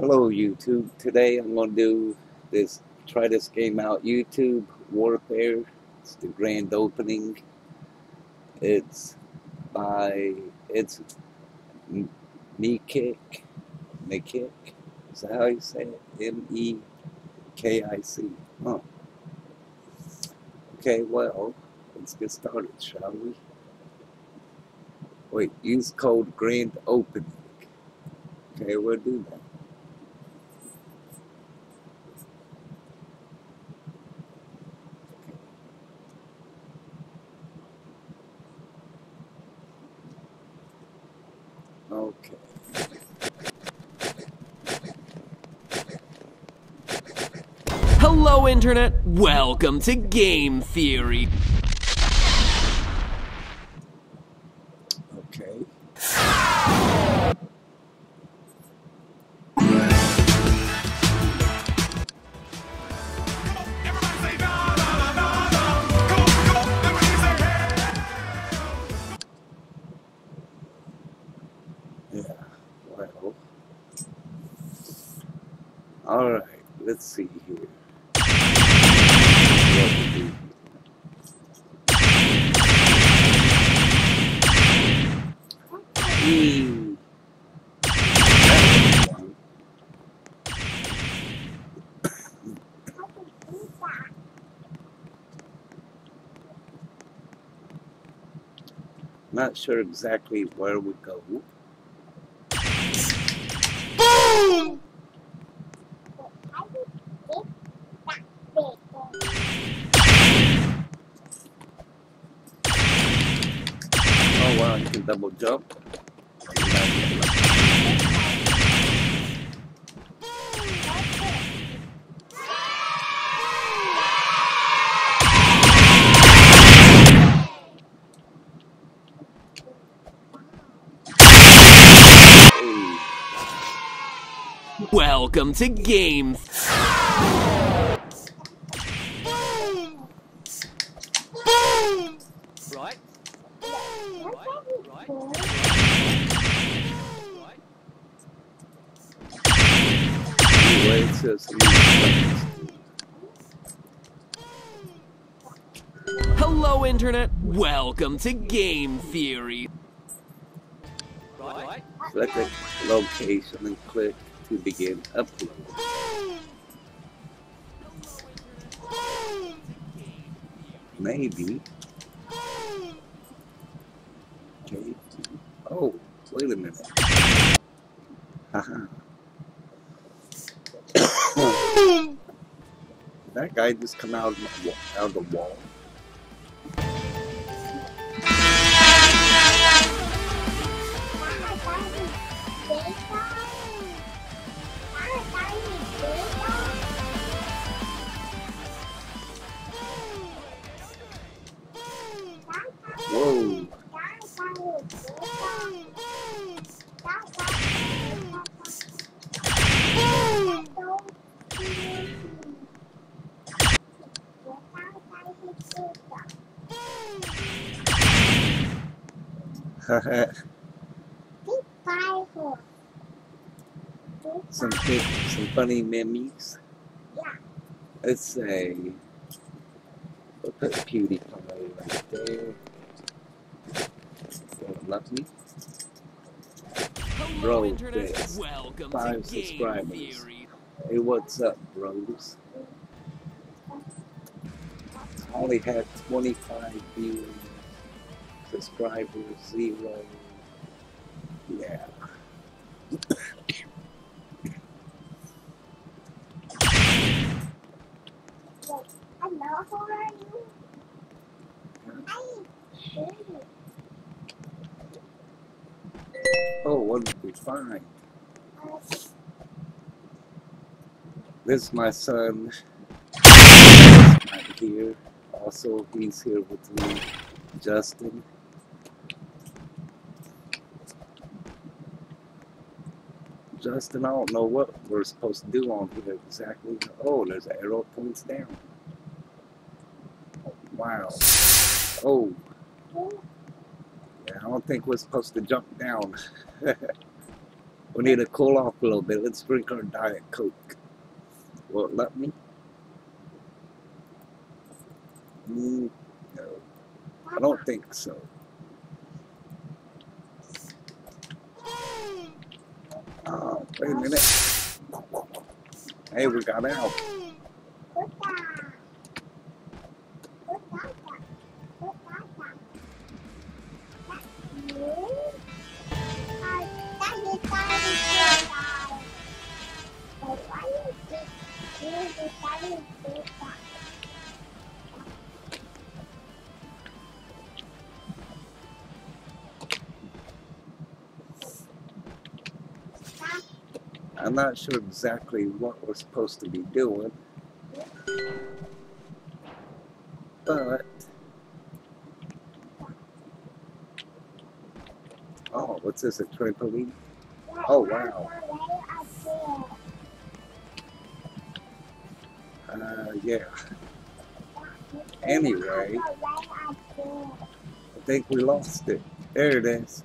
Hello YouTube. Today I'm going to do this, try this game out, YouTube Warfare. It's the grand opening. It's Meekik, is that how you say it? M-E-K-I-C, huh? Okay, well, let's get started, shall we? Wait, use code grand opening. Okay, we'll do that. Okay. Hello, Internet. Welcome to Game Theory. Okay. Alright, let's see here. Not sure exactly where we go. Boom! Double jump. Welcome to Game Hello, Internet. Welcome to Game Theory. Select the location and click to begin uploading. Maybe. Okay. Oh, wait a minute. Haha. That guy just come out of my wall, out of the wall. Whoa. Some funny memes. Yeah. Let's say we'll put PewDiePie right there. Don't love me. Bro, this 5 subscribers. Hey, what's up, bros? I only had 25 views. Subscribers, 0. Yeah. Hello, how are you? Hi. Oh, what did we find? This is my son. He's here. Also, he's here with me, Justin. Justin, I don't know what we're supposed to do on here exactly. Oh, there's an arrow points down. Wow. Oh. Yeah, I don't think we're supposed to jump down. We need to cool off a little bit. Let's drink our Diet Coke. Won't let me. No. I don't think so. Oh, wait a minute. Hey, we got out. I'm not sure exactly what we're supposed to be doing, but oh, what's this, a trampoline? Oh wow. Yeah. Anyway, I think we lost it. There it is.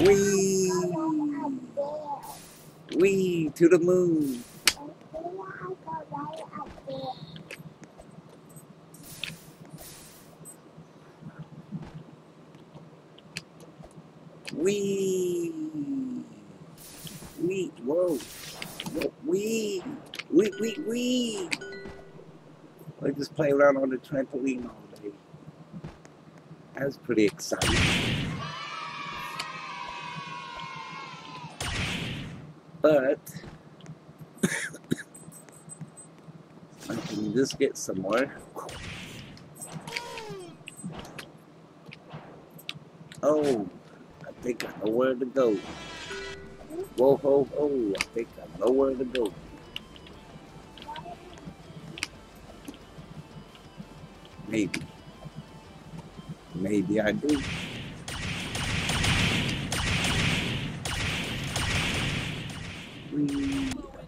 Whee! Whee! To the moon! Whee! Whee! Whoa! Whee! Whee! Whee! Whee! I just play around on the trampoline all day. That was pretty exciting. But I can just get somewhere. Oh, I think I know where to go. Whoa, ho, ho, I think I know where to go. Maybe. Maybe I do.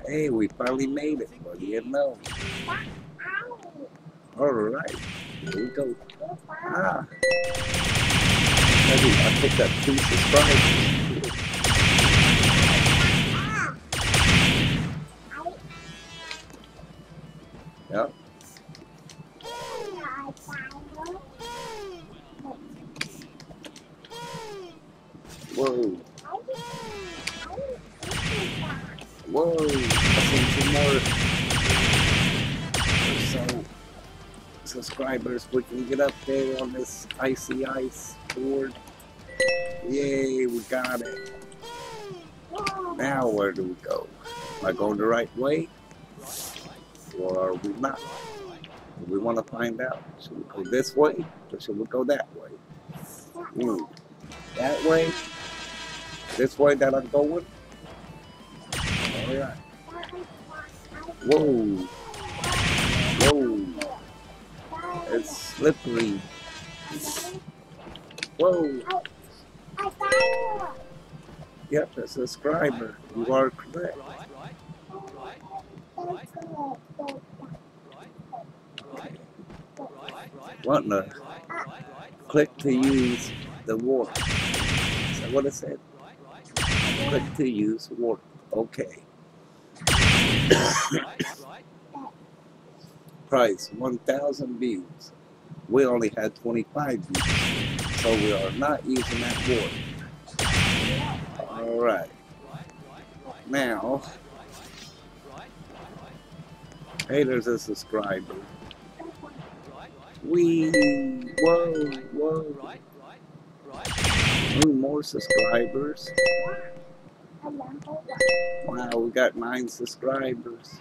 Hey, we finally made it. What do you know? Alright. Here we go. Ah. Maybe I picked up 2 subscribers. Yep. Whoa. Whoa. I think some more or so subscribers we can get up there on this icy ice board. Yay, we got it. Now where do we go? Am I going the right way? Or are we not? We want to find out. Should we go this way or should we go that way? Ooh. That way? This way that I'm going? Alright. Whoa. Whoa. It's slippery. Whoa. Yep, a subscriber. You are correct. What now? Click to use the warp. Is that what it said? Click to use warp. Okay. Price 1,000 views. We only had 25 views, so we are not using that warp. All right. Now, hey, there's a subscriber. Wee! Whoa! Whoa! Ooh, more subscribers. Wow, we got 9 subscribers.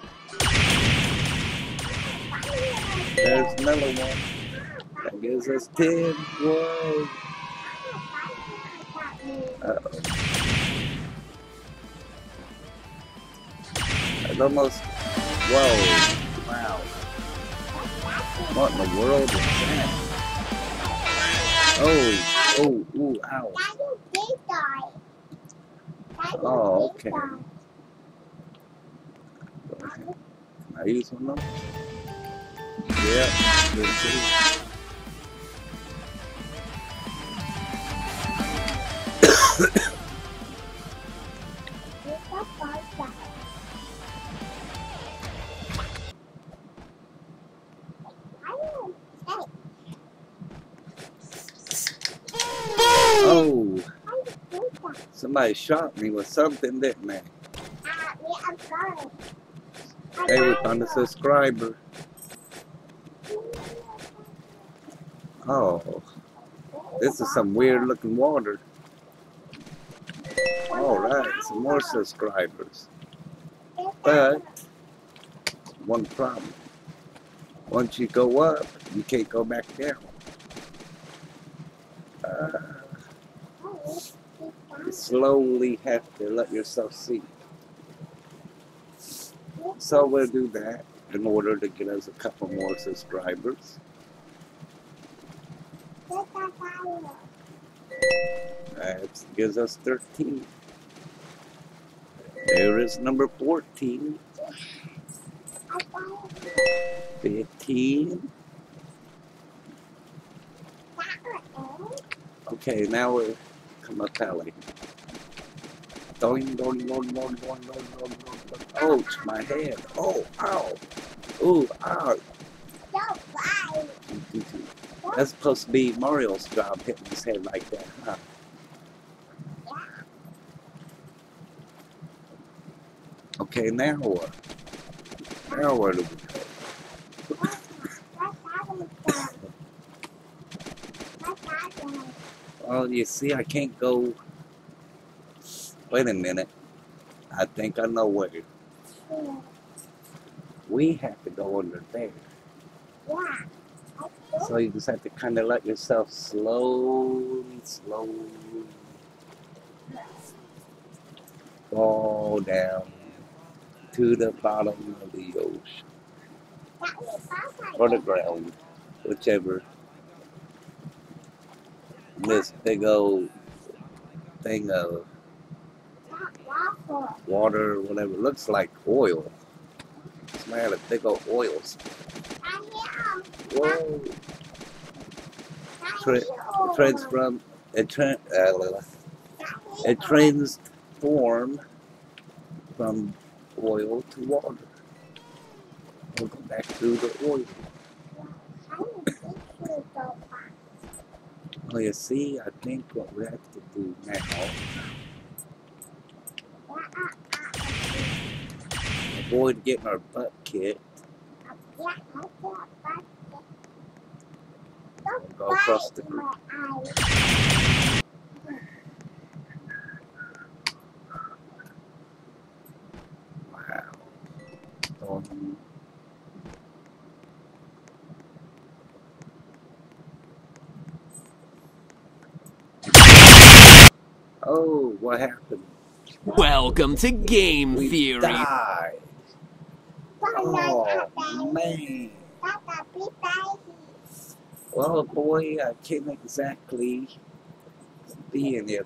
There's another one. That gives us 10. Whoa! Uh-oh. That's almost... Whoa! Wow. What in the world is that? Oh, oh, ooh, ow. Oh, okay. Can I use one now? Yeah, good too. somebody shot me with something, didn't they? Yeah, I'm sorry. They were on the subscriber. Oh. This is some weird looking water. Alright, some more subscribers. But, one problem. Once you go up, you can't go back down. You slowly have to let yourself see. So we'll do that in order to get us a couple more subscribers. That gives us 13. There is number 14. 15. Okay, now we'll come up tally. Ouch, my head. Oh, ow. Ooh, ow. That's supposed to be Mario's job, hitting his head like that, huh? Okay, now what? Now where do we go? Well, you see, I can't go. Wait a minute. I think I know where. We have to go under there. Yeah. So you just have to kind of let yourself slowly fall down to the bottom of the ocean or the ground, whichever. This big old thing of water, whatever, looks like oil. It's made out of big old oils. Whoa. It transforms from oil to water. We'll go back through the oil. Well, you see, I think what we have to do now, avoid getting our butt kicked. Go across the group. Wow. Oh, what happened? Welcome to Game Theory. Died. Oh, man. Well, boy, I can't exactly be in there.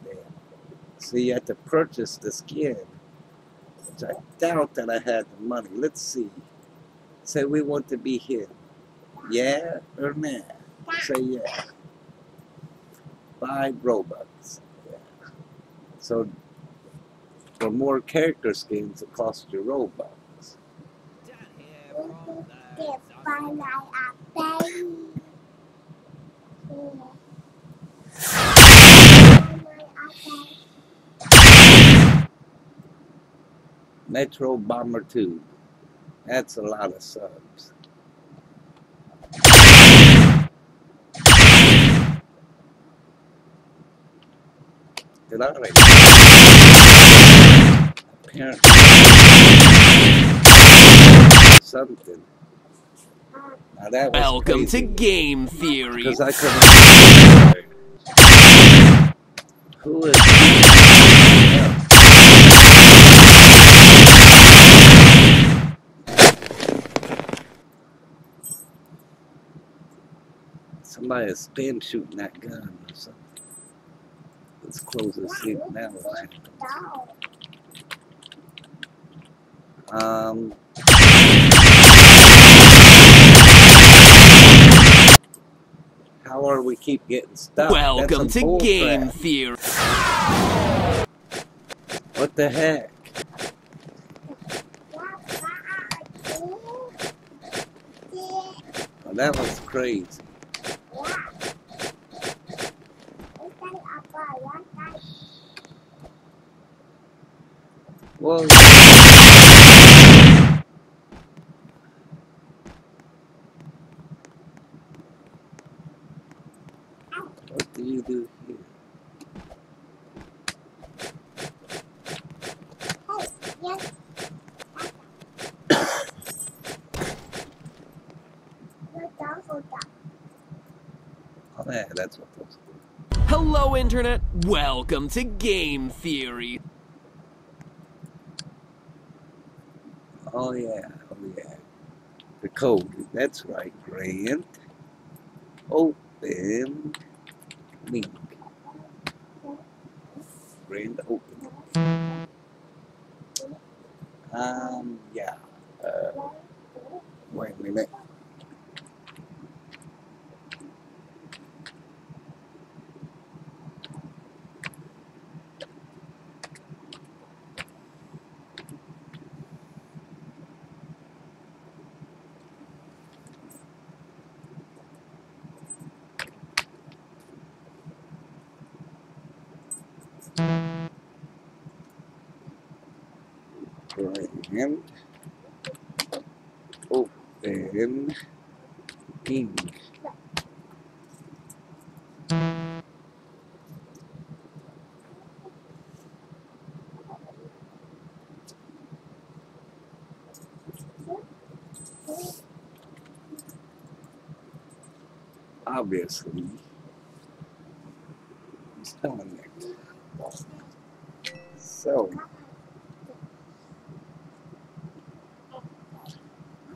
So you have to purchase the skin, which I doubt that I had the money. Let's see. Say we want to be here. Yeah or nah? Say yeah. 5 Robux. Yeah. So for more character skins, it costs you Robux. Metro Bomber 2. That's a lot of subs. Did I like apparently something? Now that was welcome crazy to Game Theory. Because I couldn't. Who is? Somebody is spam shooting that gun or something. Let's close this thing now. How are we keep getting stuck? Welcome to Game Theory. What the heck? Well, that was crazy. Whoa. What do you do here? That's what those do. Hello, Internet. Welcome to Game Theory. Oh yeah, oh yeah. The code. That's right, Grant. Open link. Grant, open. Yeah. Wait a minute. Grant, open, ping. Obviously, he's telling it. So.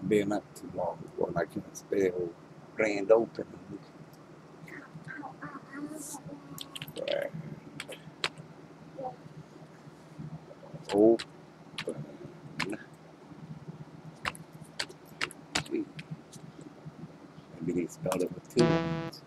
Been up too long before I can spell grand opening. Right. Open. Gee. Maybe they spelled it with two words.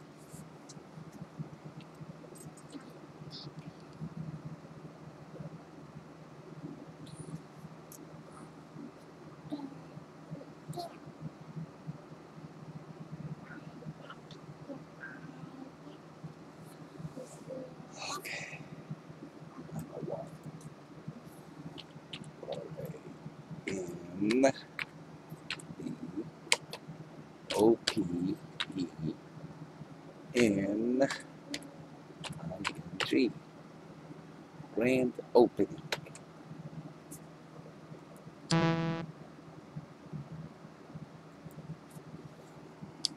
N-O-P-E-N-I-N-G. Grand opening.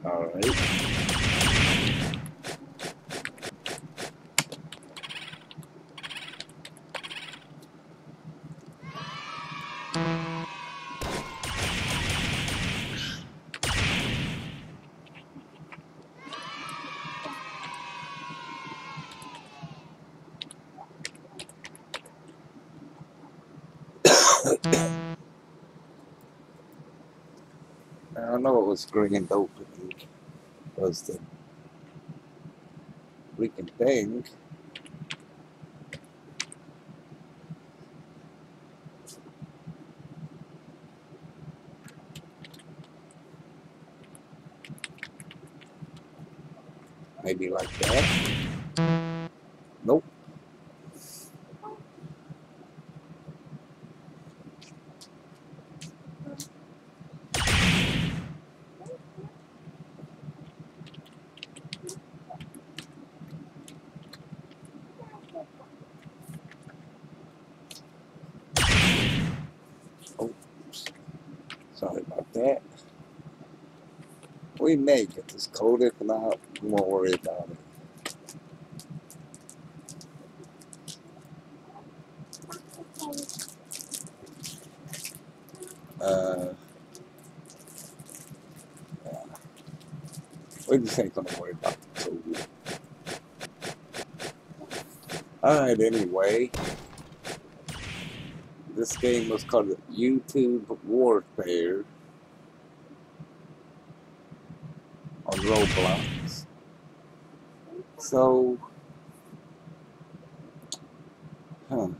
All right. I don't know what was grand opening. It was the freaking thing. Maybe like that. Nope. Sorry about that. We may get this code. If not, we won't worry about it. Yeah. We just ain't gonna worry about the code. Alright, anyway. This game was called YouTube Warfare on Roblox. So, I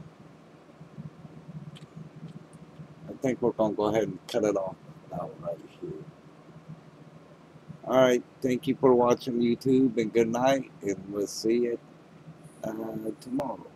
think we're gonna go ahead and cut it off now right here. Alright, thank you for watching YouTube and good night, and we'll see you tomorrow.